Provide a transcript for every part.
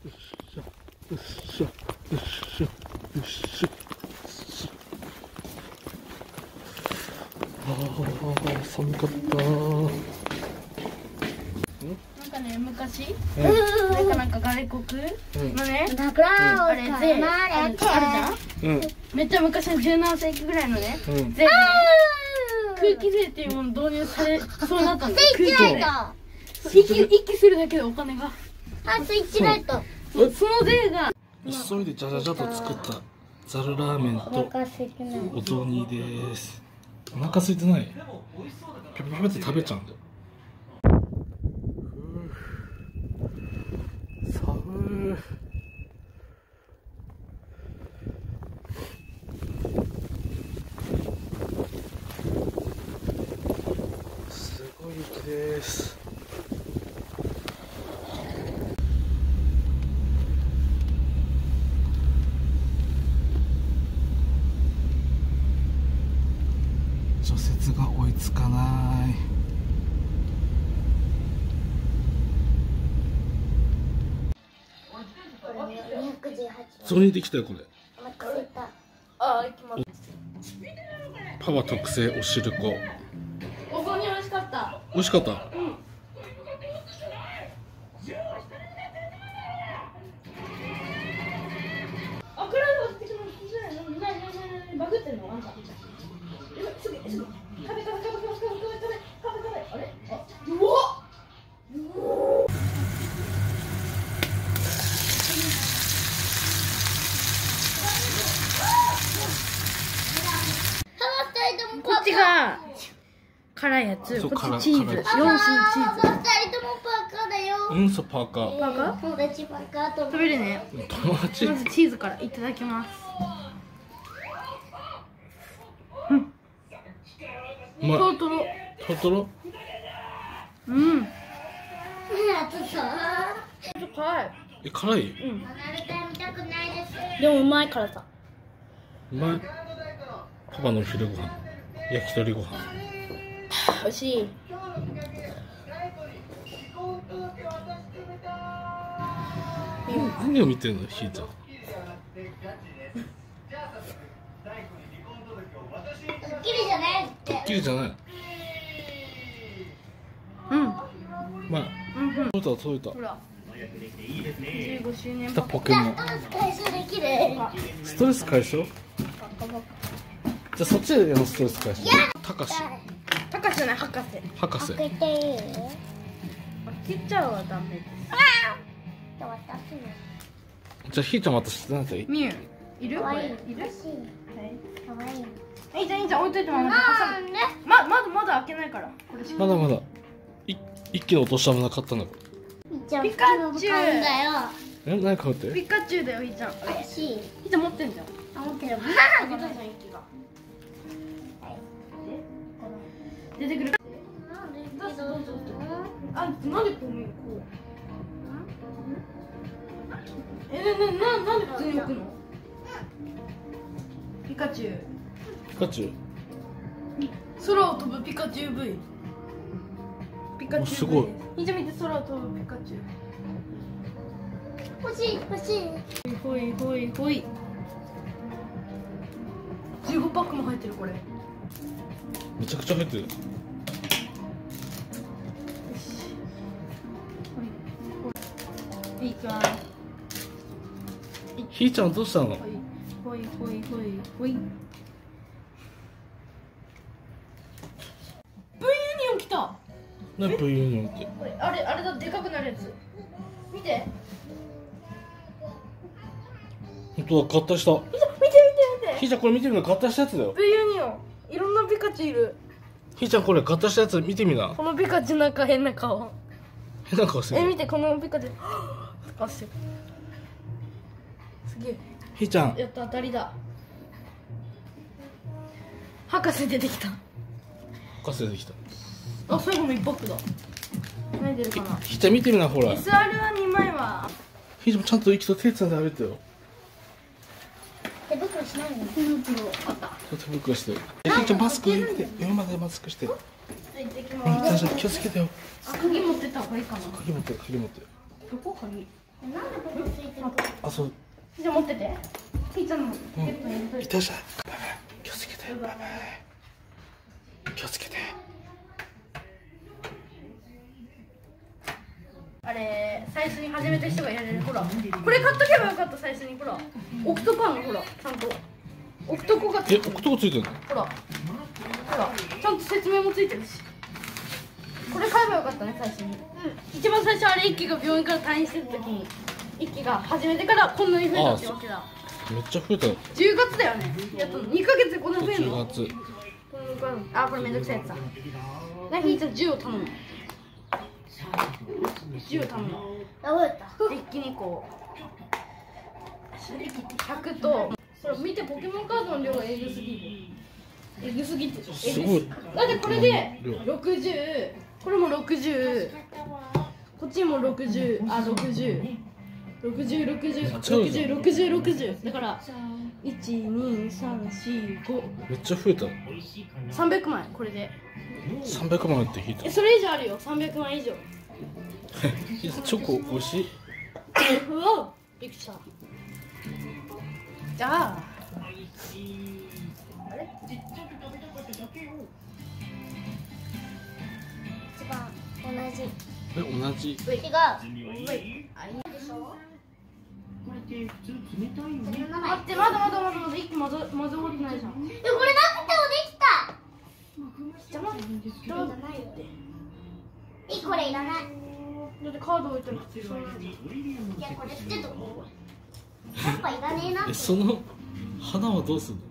あ、寒かった。なんかね、昔、なんか外国のね、あれで、あれだ。めっちゃ昔の17世紀ぐらいのね、税、空気税っていうもの導入されそうだったんです。空気税。息するだけでお金が。あ、スイッチライト。その税が。急いでじゃじゃじゃと作ったざるラーメンとお雑煮です。お腹空いてない？ピャピャピャって食べちゃうんだよ。寒い。除雪が追いつかない。ゾニーできたよこれ。パワー特製お汁粉。お雑煮美味しかった。美味しかった。こっちが辛いやつ、こっちチーズ、4種チーズ。うん、そう、パーカー。パーカー？友達パーカーと食べるね。友達。まずチーズからいただきます。うん。トロトロ。トロトロ。うん。辛い。え、辛い？うん。でもうまい辛さ。うまい。パパのお昼ご飯、焼き鳥ご飯。美味しい。何を見てるの、ひーちゃん。ドッキリじゃない。ドッキリじゃない。うん。まあ、うん、そうだ、そうだ。ほら。15周年。来たポケモン。ストレス解消。じゃあ、そっちでのストレス解消。たかし。たかしじゃない、博士。博士。開けていい。開けちゃうはダメです。じゃあひーちゃん渡してなんていい？みゆいる？いる？はい。じゃあいいじゃん、置いといてもらう。まだ開けないから。まだまだ一気に落としたものなかったんだから。ピカチュウだよ。え、何買うって？ピカチュウだよひーちゃん。怪しい。ひーちゃん持ってんじゃん。あ、持ってる。出てくる。あ、なんでこう見るの？なんで普通に置くの？ピカチュウ。ピカチュウ。空を飛ぶピカチュウ V。ピカチュウ。すごい。見て見て、空を飛ぶピカチュウ。欲しい欲しい。ほいほいほい。15パックも入ってるこれ。めちゃくちゃ入ってる。いいか。ひーちゃんどうしたの？ほい。ブイユニオン来た。何ブイユニオンって？あれだ、でかくなるやつ。見て。本当だ、合体した。見て。ひーちゃんこれ見てみな、合体したやつだよ。ブイユニオン、いろんなピカチュウいる。ひーちゃんこれ合体したやつ見てみな。このピカチュウなんか変な顔。変な顔してる。え、見てこのピカチュウ。あ、すごい。ひーちゃんやった、当たりだ。博士出てきた。博士出てきた。あ、最後の1パックだ。何出るかな。ひーちゃん見てみな、ほら。SR は2枚は。ひーちゃんちゃんと息と手つないで歩いてよ。手袋しないの？手袋。あった。手袋してる。ひーちゃんマスクして。今までマスクして。はい、できます。ひーちゃん気をつけてよ。鍵持ってた方がいいかな。鍵持ってる。どこ鍵？なんでここついてるの？あ、そう。じゃあ持ってて。ピーちゃんのポケットに入れといて。バイバイ。気をつけて。バイバイ。気をつけて。あれ、最初に始めた人がやれる。ほら。これ買っとけばよかった、最初に。ほら。オクトパン、ほら。ちゃんと。オクトコがついてる。オクトコついてるの？ほら。ほら。ちゃんと説明もついてるし。これ買えばよかったね、最初に。うん、一番最初あれ、一輝が病院から退院してる時に一輝が始めてからこんなに増えたってわけだ。めっちゃ増えたよ。10月だよね。やっと2ヶ月でこんな増えるの。10月。あ、これめんどくさいやつだ。なひーちゃん10を頼む。10を頼む。デッキ2個。100と。それ見て、ポケモンカードの量がえぐすぎる。えぐすぎって。すごい。だってこれで60。これも60、こっちも60、あ、60、60、60、60、60、60、だから、1、2、3、4、5、めっちゃ増えた。300枚、これで。300枚って引いた。え、それ以上あるよ、300枚以上。チョコ、美味しい。うわ、びっくりした。じゃあ、あれ？同じ。同じ。違う。待って、まだ一個混ぜ終わってないじゃん。これなくてもできた。これいらない。だってカード置いたら普通に。いや、これ捨てとこう。やっぱいらねえなって。その花はどうするの？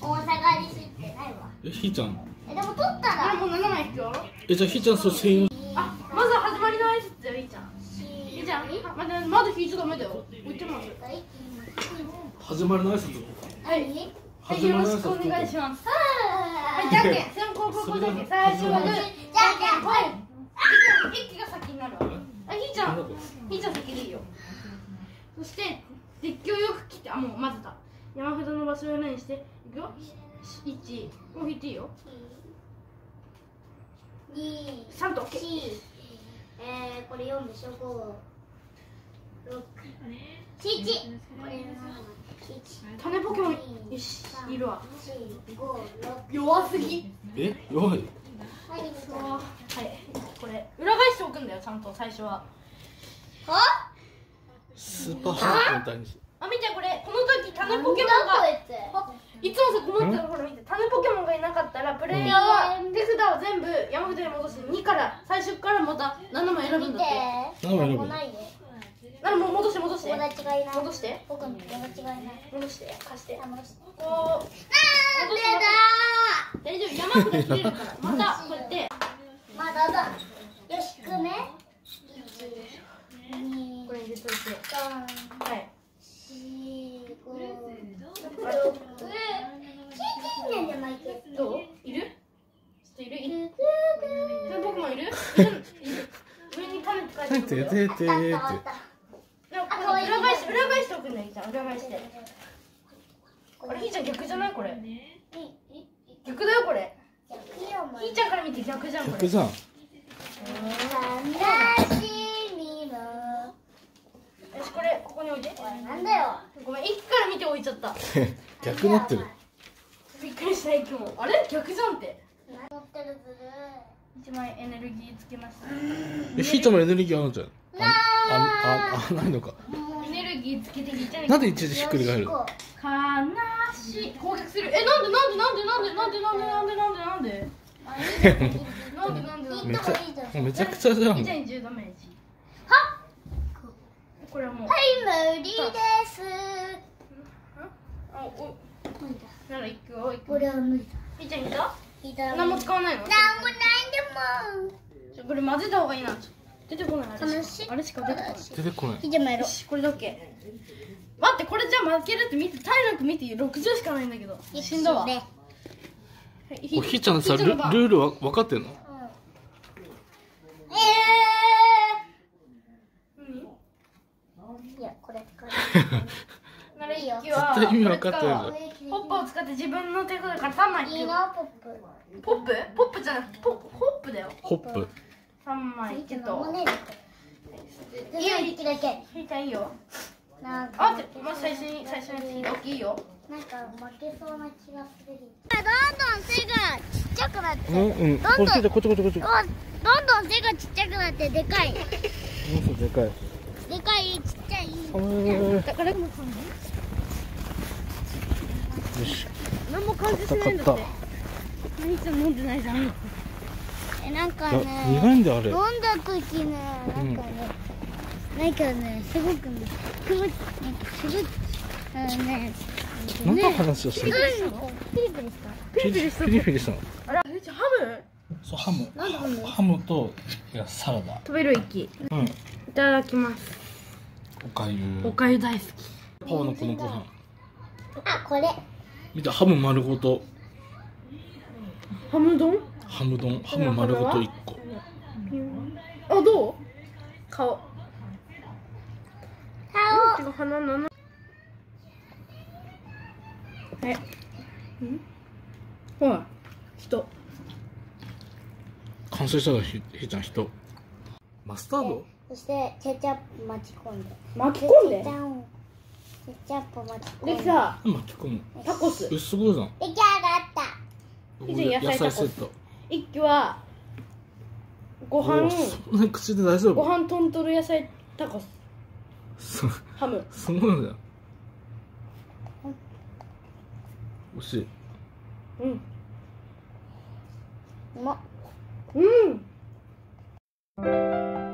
大阪に吸ってないわ。え、ひーちゃん。え、でも取ったら。もう7枚引くよ。え、じゃあひーちゃん、そう専用。あ、まずは始まりの挨拶だよ、ひーちゃん。ひーちゃん、まだ引いちゃダメだよ。置いてます。始まりの挨拶。はい。よろしくお願いします。はい、じゃんけん。先攻後攻じゃんけん。最初はグー。じゃんけんぽい。一輝が先になるわ。あ、ひーちゃん先でいいよ。そしてデッキをよく切って、あ、もう混ぜた。山札の場所を何していくよ。1を引いていいよ。23と OK。これ4でしょ。567種ポケモンいるわ。弱すぎ。え、弱い。はい、これ裏返しておくんだよ、ちゃんと最初は。あ、スーパーハンコンタにして。あ、見てこれ、この時種ポケモンがいつもさ困ってる。ほら見て、種ポケモンがいなかったらプレイヤーは手札を全部山札に戻して2から最初からまた7枚選ぶんだって。7枚選ぶ。7もう戻して友達がいない。戻して、僕の友達がいない。戻して、貸して、こう。あー、出たー。大丈夫、山札切れるから。またこうやって、まだだよし、くねこれ入れといて。はい、どう？いる？ちょっといる？いる？僕もいる？上に種使えてるよ。裏返しておくんだよ、ひーちゃん。裏返して。あれ、ひーちゃん逆じゃない？これ。逆だよ、これ。ひーちゃんから見て逆じゃん、これ。逆じゃん。よし、これ、ここに置いて。なんだよ。ごめん、一から見て置いちゃった。逆なってる。びっくりした、今日。あれ、逆じゃんって。持ってるずる。1枚エネルギーつけました。え、ひーちゃんもエネルギーあるんじゃん。ないのか。エネルギーつけてひーちゃん。なんで一時ひっくり返る。悲しい。攻撃する。え、なんで。めちゃくちゃじゃん。ひーちゃん10ダメージ。は。これもう。はい、無理です。あ、お。なら行くよ。俺は無理だ。ひーちゃんいた。何も使わないの？何もないんだもん。これ混ぜた方がいいな。出てこない。あれしか出てこない。ひーちゃんもやろ。これだけ。待って、これじゃ負けるって見て、体力見て、60しかないんだけど。死んだわ。ひーちゃんさ、ルールは分かってんの？いや、これ。ならいいよ。絶対意味分かってるんだ。ポップを使って自分の手札から3枚引く。ポップじゃなくてホップだよ。ホップ。3枚ちょっと。いいよ、一匹だけ。ひーちゃんいいよ。なんか。あ、って、まず最初に大きいよ。なんか負けそうな気がする。どんどん背がちっちゃくなって。うん。どんどん背がちっちゃくなってでかい。でかい。でかい、ちっちゃい。よし。何も感じしないんだって。お兄ちゃん飲んでないじゃん。なんかね、苦いんだあれ。飲んだ時ね、なんかね、なんかね、すごくね、すごくね。なんか話をしてる。ピリピリした。あら、え、じゃハム？そうハム。なんだハム？ハムとサラダ。食べる息。うん。いただきます。おかゆ大好き。パパのこのご飯。あ、これ。見たハム丸ごと。ハム丼？ハム丸ごと1個。あ、どう？顔。鼻なの。え、うん？ほら、人。完成したらひーちゃん人。マスタード。そしてケチャップ巻き込んで。ケチャップ巻き込んで。でさ、巻き込む。タコス。え、すごいじゃん。出来上がった。野菜セット。一気はご飯口で大丈夫。ご飯トントル野菜タコス。ハム。すごいんだよ。美味しい。うん。うまっ。うん。